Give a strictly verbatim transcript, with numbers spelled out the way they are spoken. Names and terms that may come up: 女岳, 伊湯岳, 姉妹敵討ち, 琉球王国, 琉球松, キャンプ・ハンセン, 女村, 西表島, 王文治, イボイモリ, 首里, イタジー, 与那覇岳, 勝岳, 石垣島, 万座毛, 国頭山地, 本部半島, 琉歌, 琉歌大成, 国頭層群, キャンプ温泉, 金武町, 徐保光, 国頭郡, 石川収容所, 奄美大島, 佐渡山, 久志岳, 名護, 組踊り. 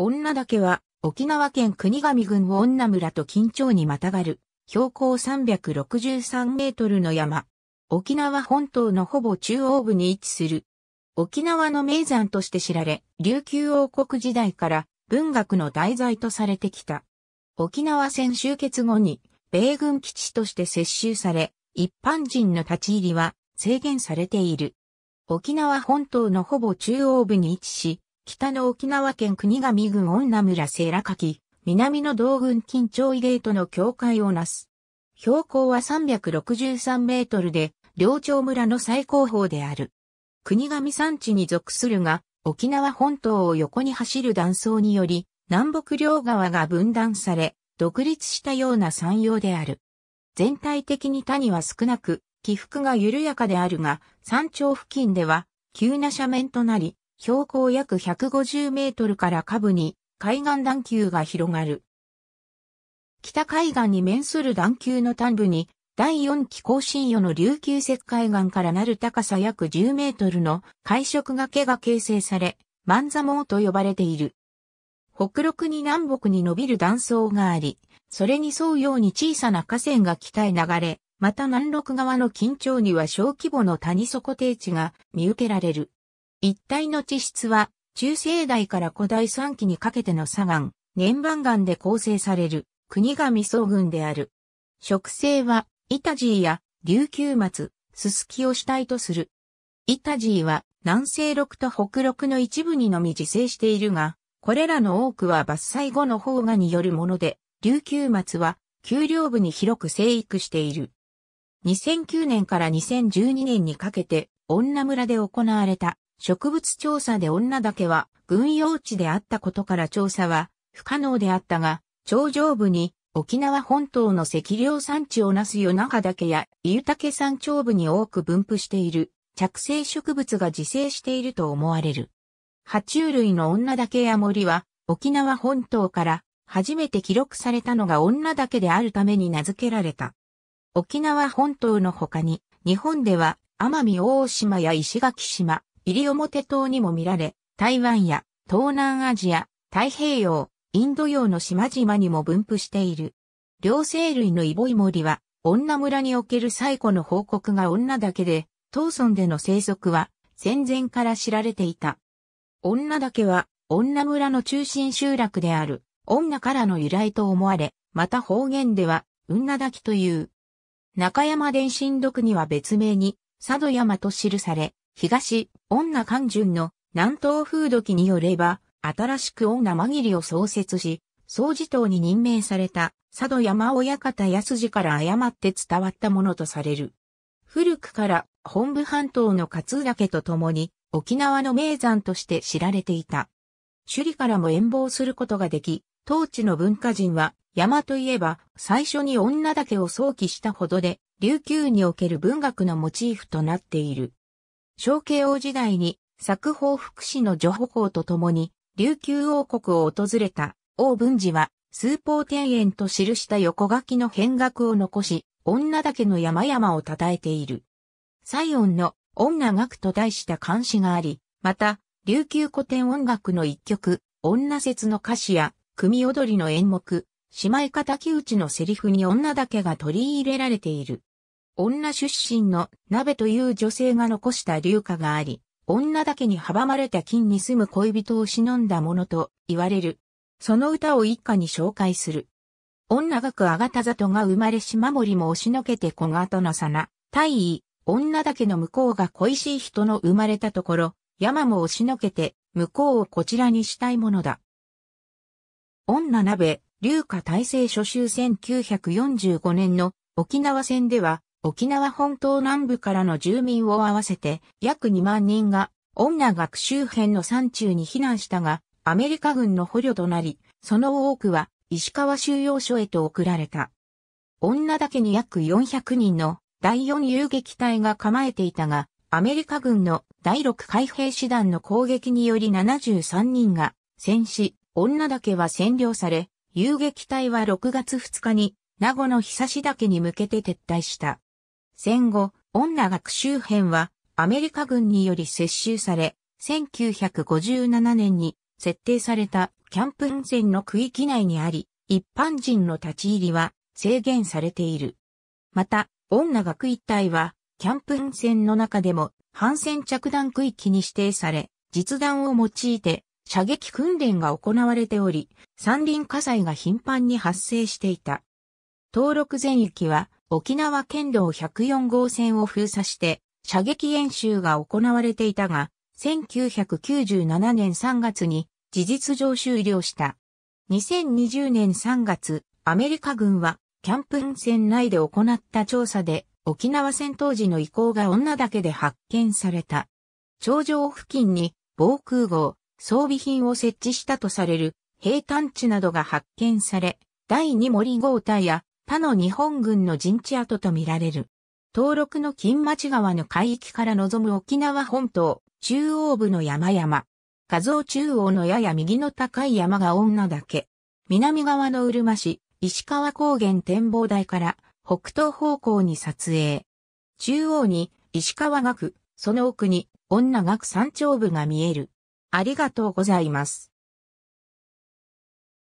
女岳は沖縄県国頭郡を女村と金武町にまたがる標高さんびゃくろくじゅうさんメートルの山。沖縄本島のほぼ中央部に位置する。沖縄の名山として知られ、琉球王国時代から文学の題材とされてきた。沖縄戦終結後に米軍基地として接収され、一般人の立ち入りは制限されている。沖縄本島のほぼ中央部に位置し、北の沖縄県国頭郡女村世良垣、南の道郡金町伊礼との境界をなす。標高はさんびゃくろくじゅうさんメートルで、両町村の最高峰である。国頭山地に属するが、沖縄本島を横に走る断層により、南北両側が分断され、独立したような山容である。全体的に谷は少なく、起伏が緩やかであるが、山頂付近では、急な斜面となり、標高約ひゃくごじゅうメートルから下部に海岸段丘が広がる。北海岸に面する段丘の端部にだいよんき更新予の琉球石灰岩からなる高さ約じゅうメートルの海食崖が形成され、万座毛と呼ばれている。北麓に南北に伸びる断層があり、それに沿うように小さな河川が北へ流れ、また南麓側の金武町には小規模の谷底低地が見受けられる。一帯の地質は、中生代から古代三期にかけての砂岩、粘板岩で構成される、国頭層群である。植生は、イタジーや、琉球松、ススキを主体とする。イタジーは、南西麓と北麓の一部にのみ自生しているが、これらの多くは伐採後の萌芽によるもので、琉球松は、丘陵部に広く生育している。にせんきゅうねんからにせんじゅうにねんにかけて、女村で行われた。植物調査で女岳は軍用地であったことから調査は不可能であったが、頂上部に沖縄本島の赤稜山地をなす与那覇岳や伊湯岳山頂部に多く分布している着生植物が自生していると思われる。爬虫類の女岳や森は沖縄本島から初めて記録されたのが女岳であるために名付けられた。沖縄本島の他に日本では奄美大島や石垣島、西表島にも見られ、台湾や東南アジア、太平洋、インド洋の島々にも分布している。両生類のイボイモリは、女村における最古の報告が女岳で、島村での生息は戦前から知られていた。女岳は、女村の中心集落である、女からの由来と思われ、また方言では、女滝という。中山伝心録には別名に、佐渡山と記され、東、女灌楮の南東風土記によれば、新しく女間切を創設し、総地頭に任命された佐渡山親方安次から誤って伝わったものとされる。古くから本部半島の勝岳と共に沖縄の名山として知られていた。首里からも遠望することができ、当地の文化人は山といえば最初に女岳を想起したほどで、琉球における文学のモチーフとなっている。小慶応時代に、冊封副使の徐保光と共に、琉球王国を訪れた、王文治は、崇宝庭園と記した横書きの扁額を残し、女岳の山々を称えている。西音の女楽と題した漢詩があり、また、琉球古典音楽の一曲、女節の歌詞や、組踊りの演目、姉妹敵討ちのセリフに女岳が取り入れられている。女出身の鍋という女性が残した流歌があり、女岳に阻まれた金に住む恋人を忍んだものと言われる。その歌を一歌に紹介する。女岳あがた里が生まれし守りも押しのけて小型のさな、大意、女岳の向こうが恋しい人の生まれたところ、山も押しのけて、向こうをこちらにしたいものだ。女鍋、流歌大成初秋せんきゅうひゃくよんじゅうごねんの沖縄戦では、沖縄本島南部からの住民を合わせて約にまんにんが女岳周辺の山中に避難したがアメリカ軍の捕虜となり、その多くは石川収容所へと送られた。女岳に約よんひゃくにんのだいよん遊撃隊が構えていたが、アメリカ軍のだいろく海兵師団の攻撃によりななじゅうさんにんが戦死、女岳は占領され、遊撃隊はろくがつふつかに名護の久志岳に向けて撤退した。戦後、女岳周辺はアメリカ軍により接収され、せんきゅうひゃくごじゅうななねんに設定されたキャンプ温泉の区域内にあり、一般人の立ち入りは制限されている。また、恩納区一帯は、キャンプ温泉の中でも、反戦着弾区域に指定され、実弾を用いて射撃訓練が行われており、山林火災が頻繁に発生していた。登録全域は沖縄県道ひゃくよんごうせんを封鎖して射撃演習が行われていたが、せんきゅうひゃくきゅうじゅうななねんさんがつに事実上終了した。にせんにじゅうねんさんがつ、アメリカ軍はキャンプ・ハンセン内で行った調査で沖縄戦当時の遺構が恩納岳で発見された。頂上付近に防空壕、装備品を設置したとされる兵站地などが発見され、だいに森壕隊や他の日本軍の陣地跡とみられる。登録の金町川の海域から望む沖縄本島、中央部の山々。画像中央のやや右の高い山が恩納岳。南側のうるま市、石川高原展望台から北東方向に撮影。中央に石川岳、その奥に恩納岳山頂部が見える。ありがとうございます。